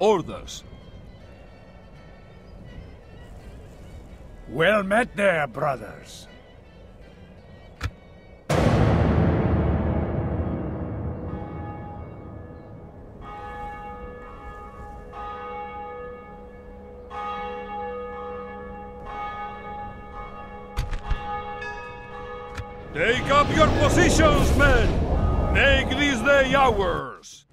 orders. Well met there, brothers. Take up your positions, men! Make these the hours!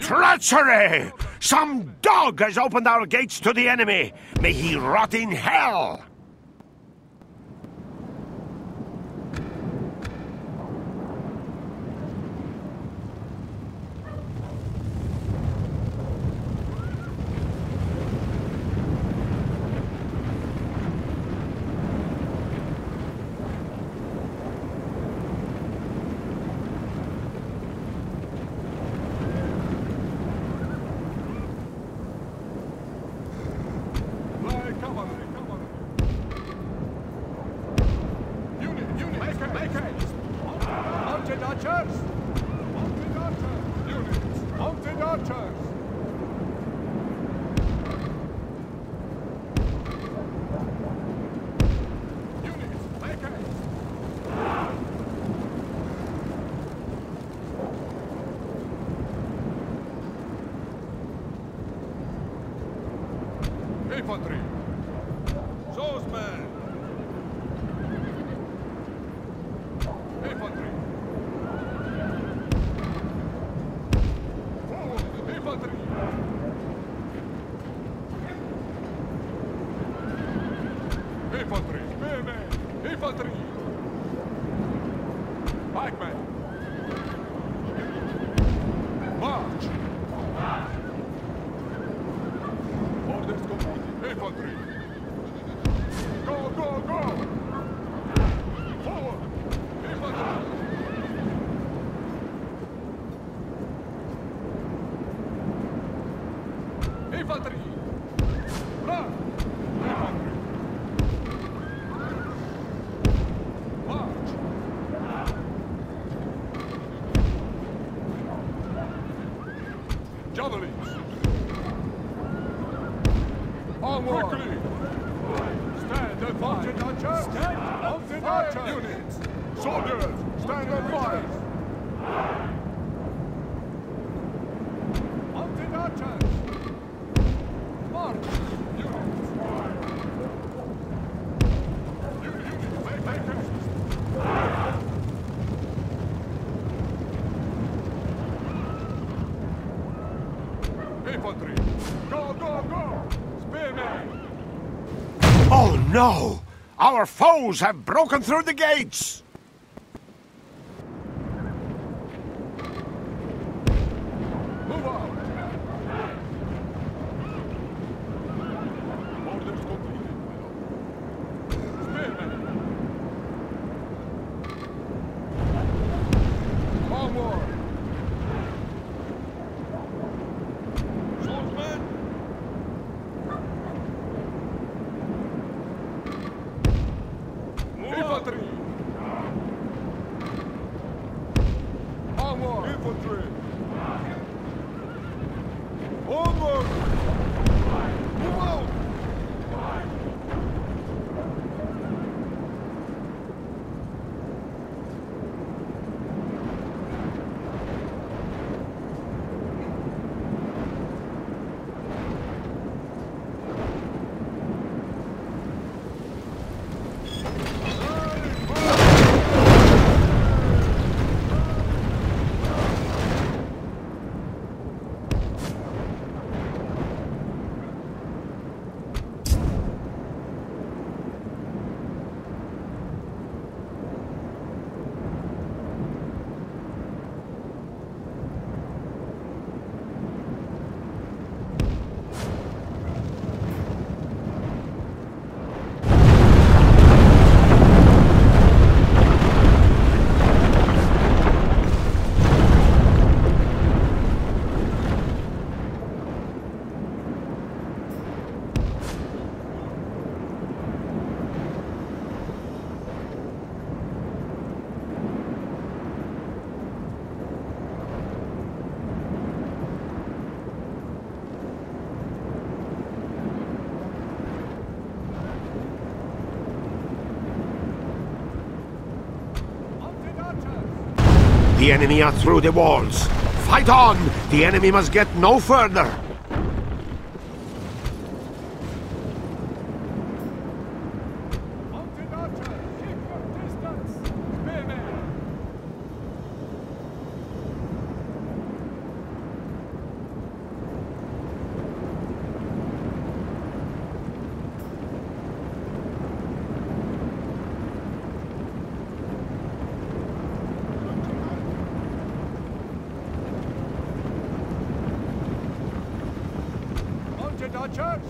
Treachery! Some dog has opened our gates to the enemy! May he rot in hell! No! Our foes have broken through the gates! The enemy are through the walls. Fight on! The enemy must get no further! Church!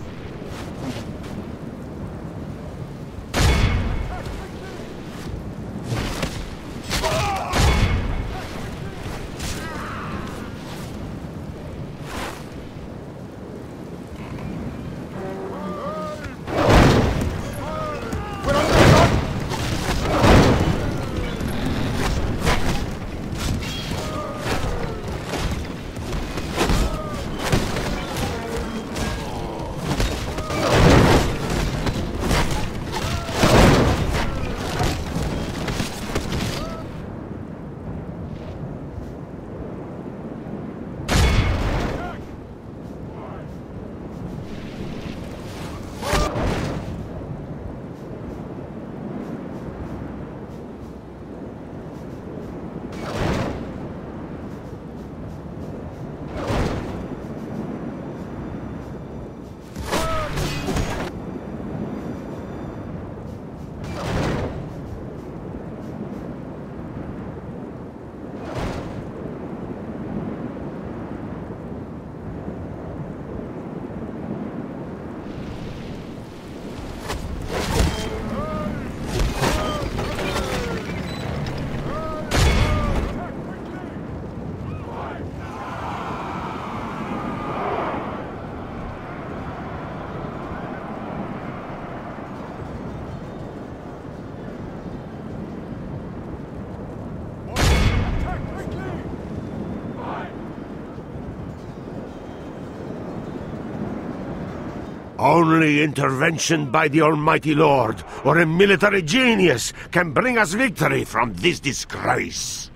Only intervention by the Almighty Lord, or a military genius, can bring us victory from this disgrace.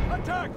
Attack!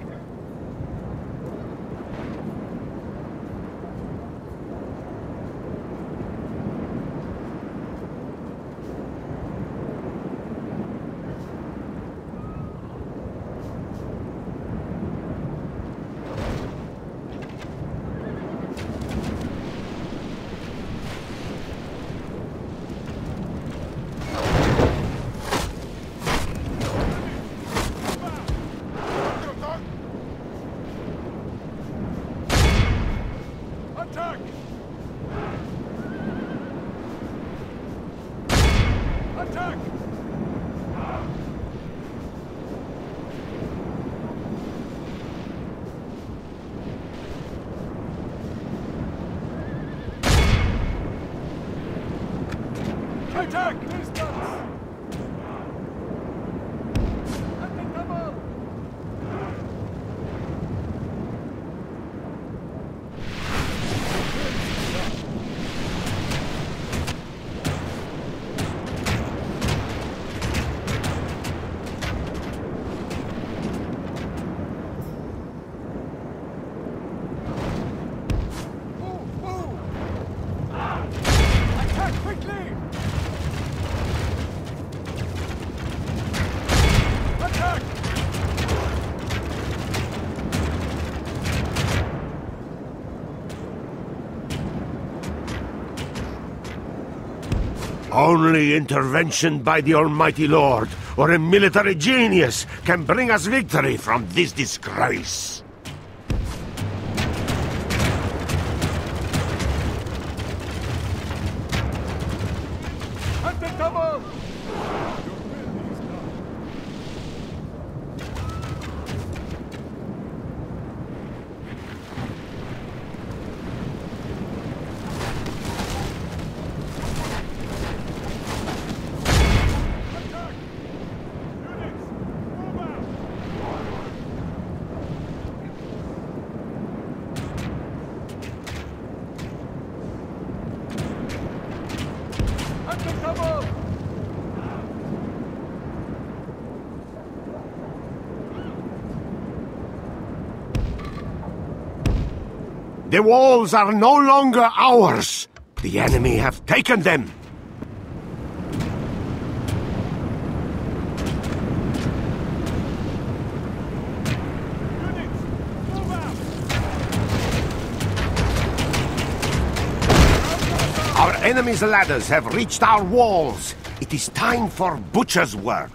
Only intervention by the Almighty Lord, or a military genius can bring us victory from this disgrace. The walls are no longer ours. The enemy have taken them. Our enemy's ladders have reached our walls. It is time for butcher's work.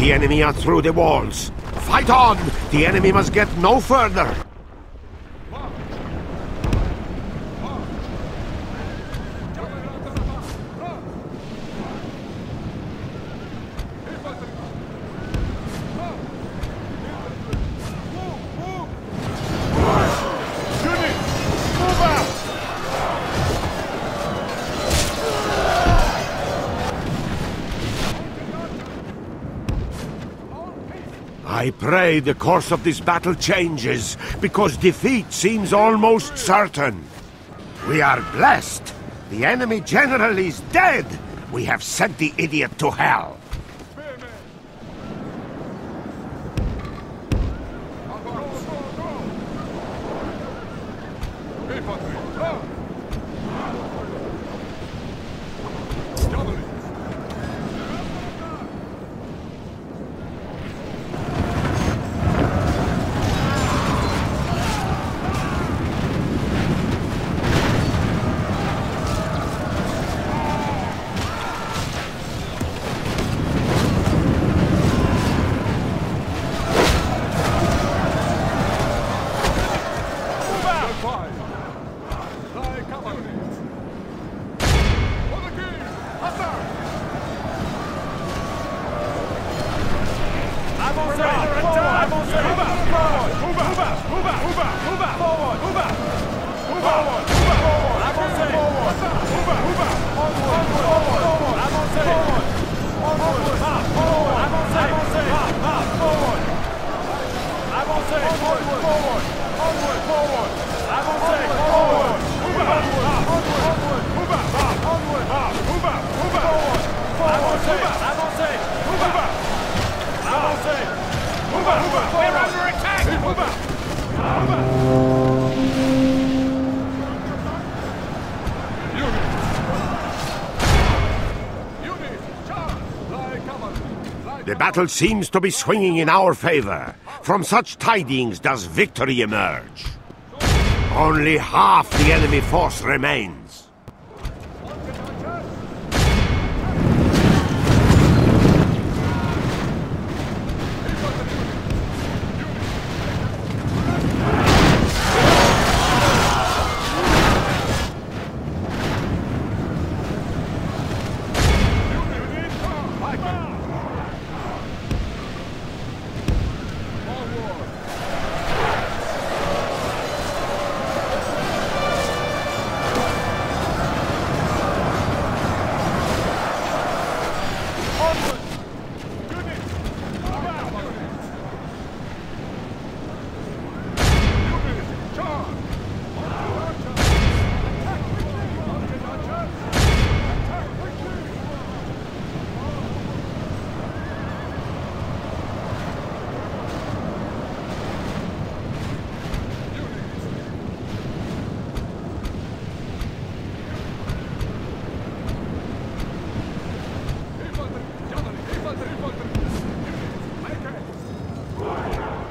The enemy are through the walls. Fight on! The enemy must get no further! Units, move out! I pray the course of this battle changes, because defeat seems almost certain. We are blessed. The enemy general is dead. We have sent the idiot to hell. The battle seems to be swinging in our favor. From such tidings does victory emerge. Only half the enemy force remains.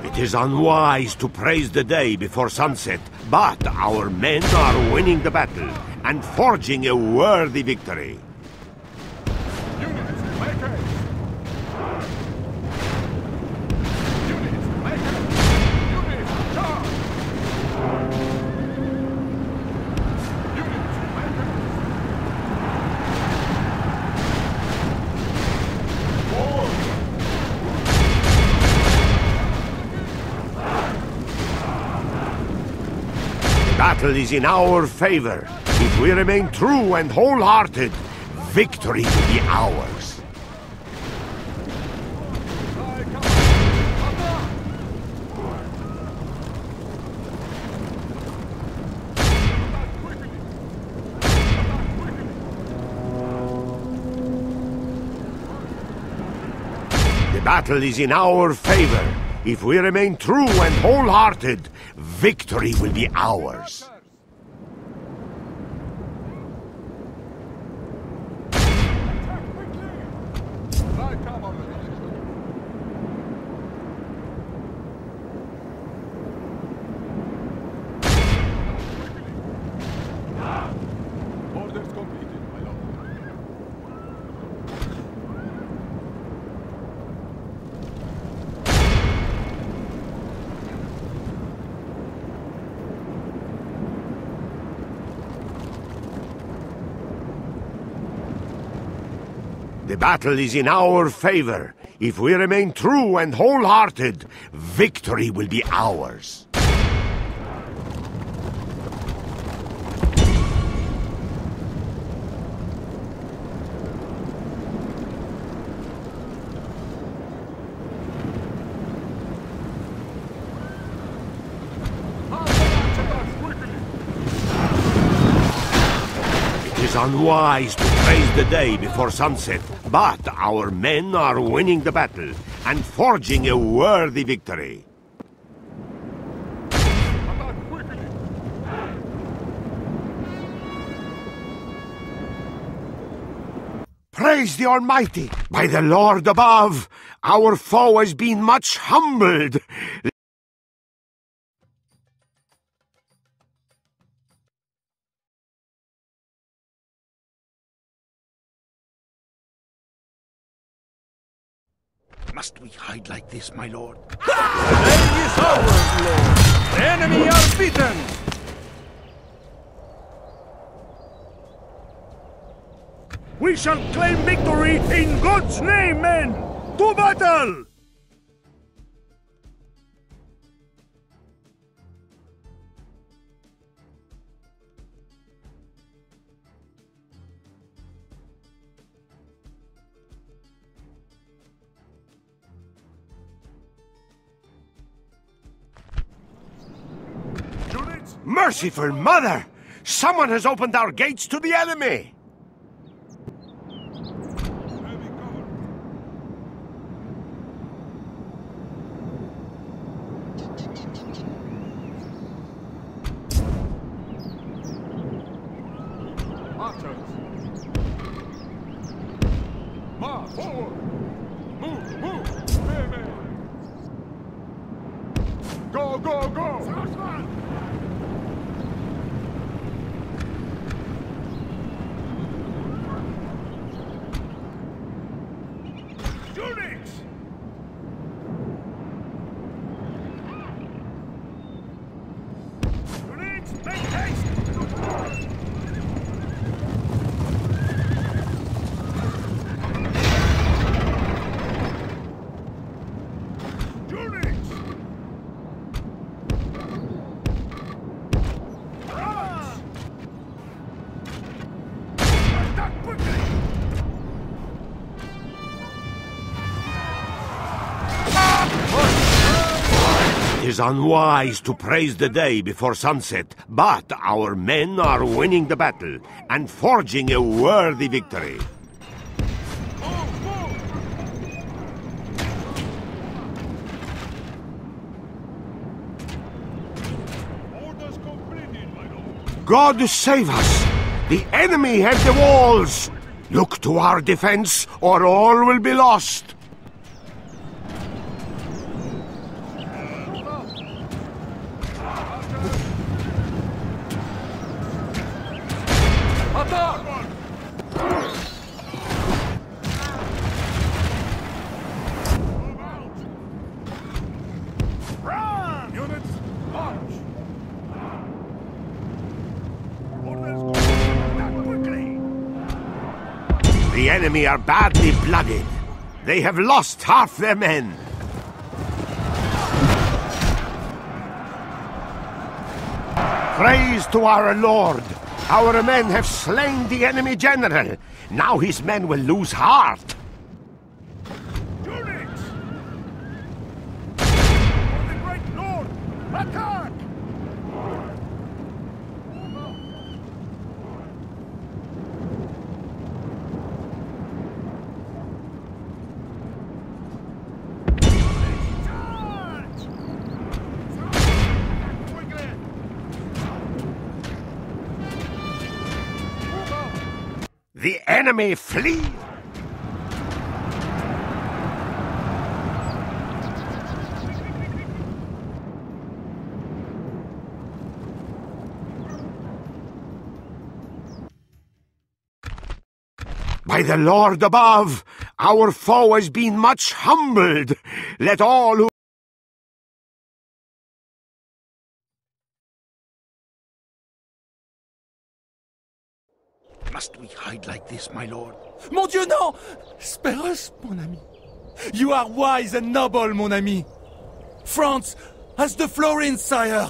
It is unwise to praise the day before sunset, but our men are winning the battle and forging a worthy victory. Battle is in our favor. If we remain true and wholehearted, victory will be ours. The battle is in our favor. If we remain true and wholehearted, victory will be ours. The battle is in our favor. If we remain true and wholehearted, victory will be ours. is unwise to praise the day before sunset, but our men are winning the battle and forging a worthy victory. Praise the Almighty! By the Lord above, our foe has been much humbled. Must we hide like this, my lord? The day is ours, lord! The enemy are beaten! We shall claim victory in God's name, men! To battle! Units! Merciful Mother! Someone has opened our gates to the enemy! It is unwise to praise the day before sunset, but our men are winning the battle and forging a worthy victory. Orders completed, my lord. God save us! The enemy have the walls! Look to our defense, or all will be lost! The enemy are badly blooded. They have lost half their men. Praise to our Lord! Our men have slain the enemy general. Now his men will lose heart. Units! For the great Lord, attack! The enemy flee! By the Lord above, our foe has been much humbled. Let all who must we hide like this, my lord? Mon Dieu, non! Spare us, mon ami. You are wise and noble, mon ami. France has the Florins, sire.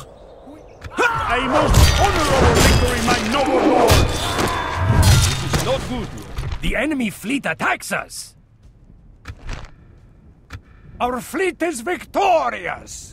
A most honorable victory, my noble lord! This is not good. The enemy fleet attacks us. Our fleet is victorious.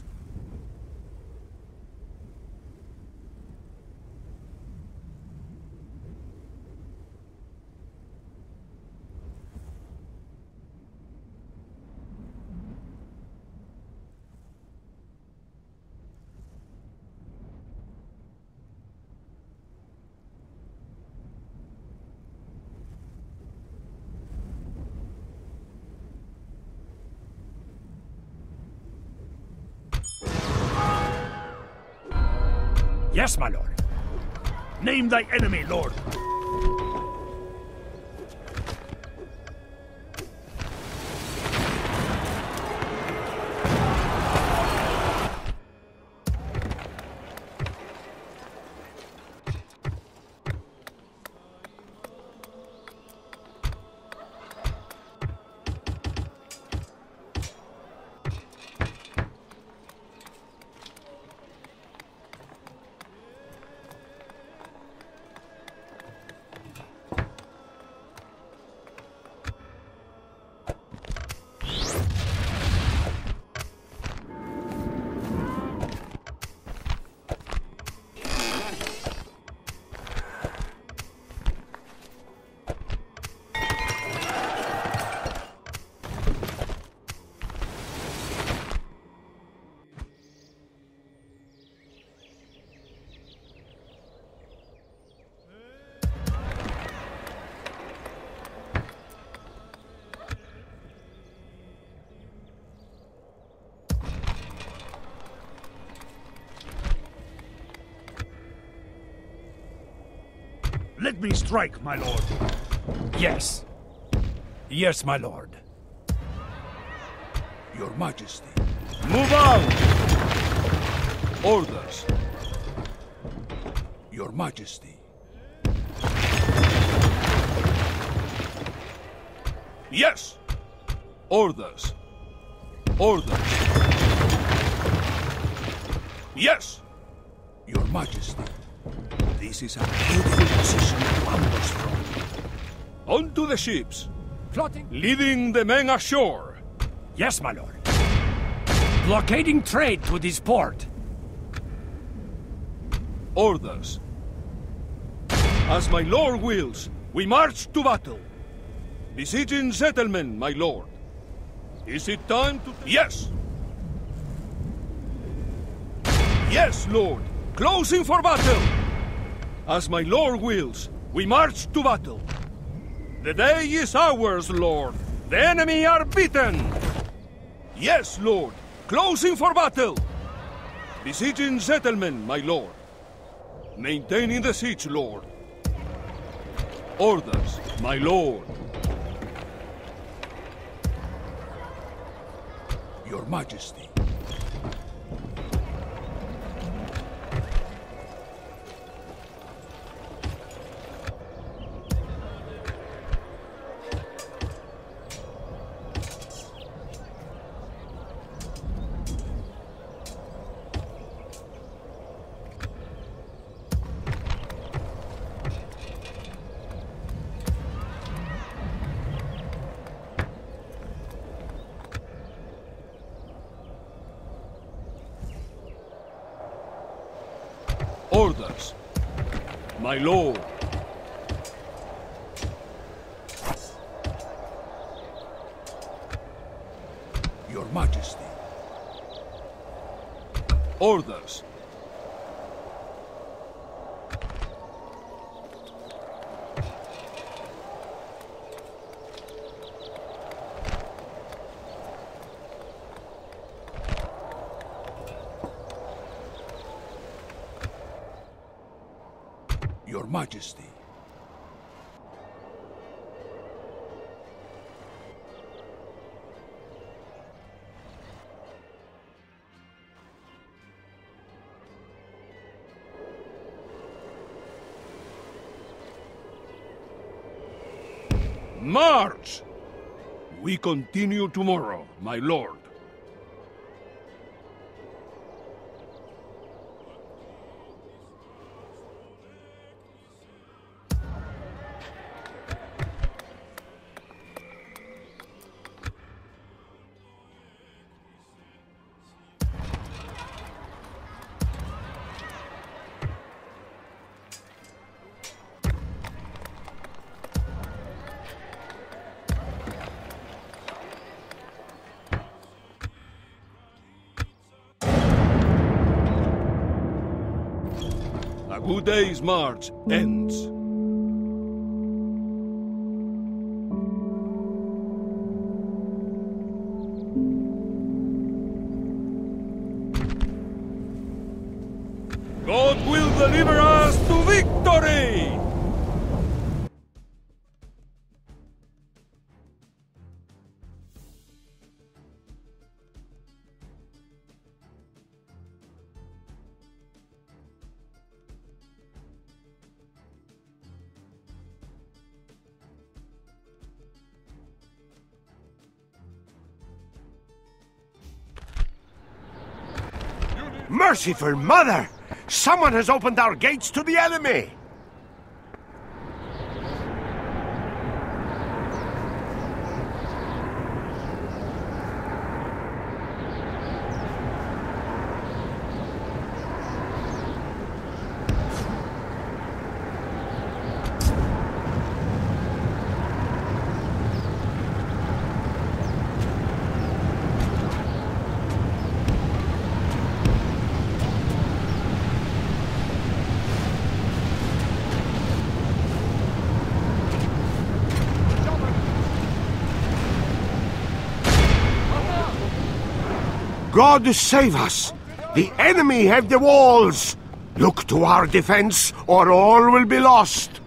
Yes, my lord. Name thy enemy, lord. Let me strike, my lord. Yes. Yes, my lord. Your Majesty. Move out! Orders. Your Majesty. Yes! Orders. Orders. Yes! Your Majesty. This is a beautiful position to ambush from. On to the ships. Plotting. Leading the men ashore. Yes, my lord. Blockading trade to this port. Orders. As my lord wills, we march to battle. Besieging settlement, my lord. Is it time to... Yes! Yes, lord. Closing for battle. As my lord wills, we march to battle. The day is ours, lord. The enemy are beaten. Yes, lord. Closing for battle. Besieging settlement, my lord. Maintaining the siege, lord. Orders, my lord. Your Majesty. Orders, my lord. Your Majesty. Orders. Your Majesty. March! We continue tomorrow, my lord. A good day's march ends. God will deliver us to victory! Merciful Mother! Someone has opened our gates to the enemy! God save us! The enemy have the walls! Look to our defense, or all will be lost!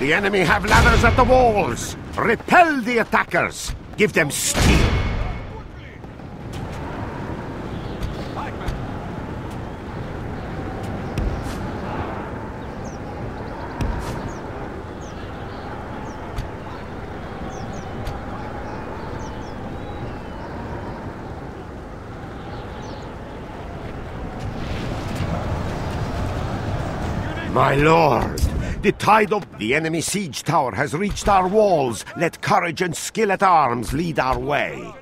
The enemy have ladders at the walls! Repel the attackers! Give them steel! My lord, the tide of the enemy siege tower has reached our walls. Let courage and skill at arms lead our way.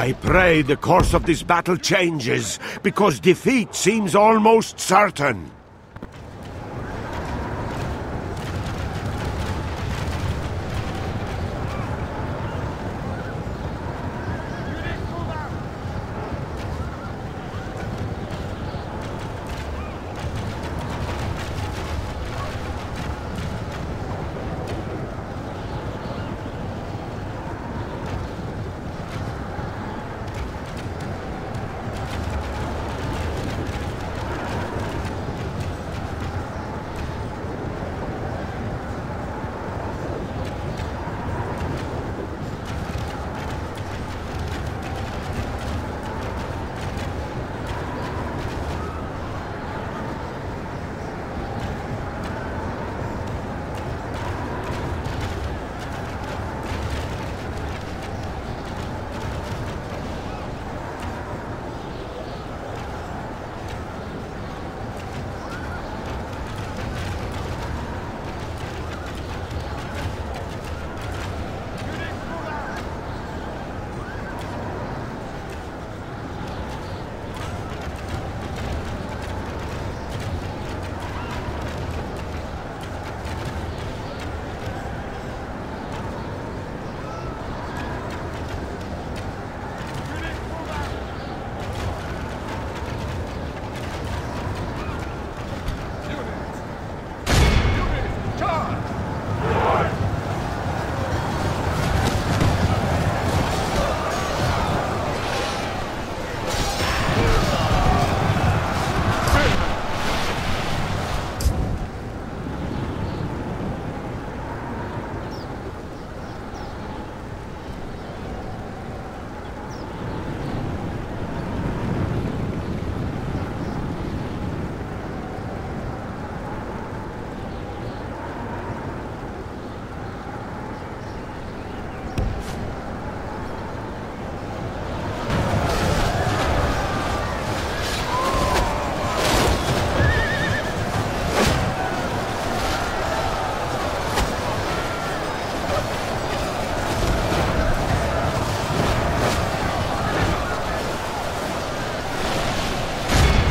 I pray the course of this battle changes, because defeat seems almost certain.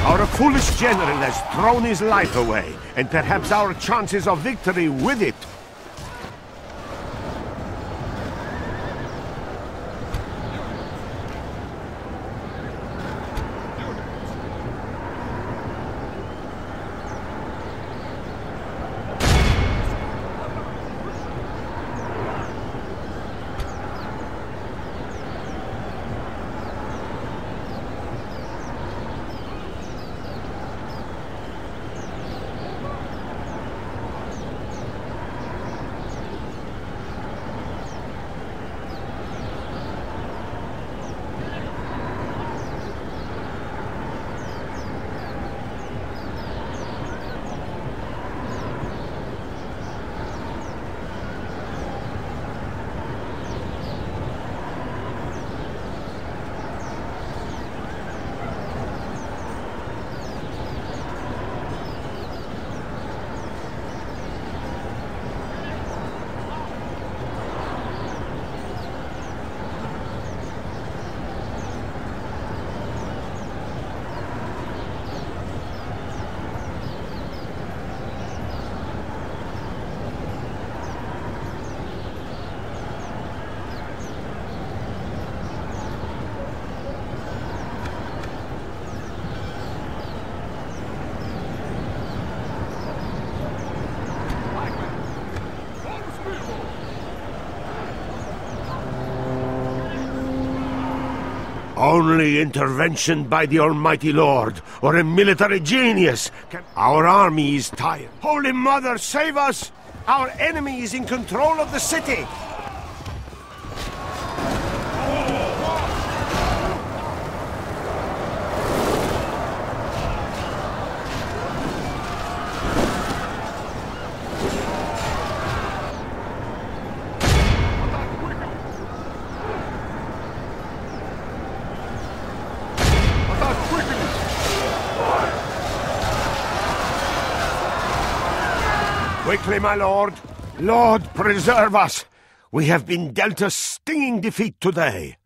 Our foolish general has thrown his life away, and perhaps our chances of victory with it. Only intervention by the Almighty Lord, or a military genius, can... Our army is tired. Holy Mother, save us! Our enemy is in control of the city! Quickly, my lord. Lord, preserve us. We have been dealt a stinging defeat today.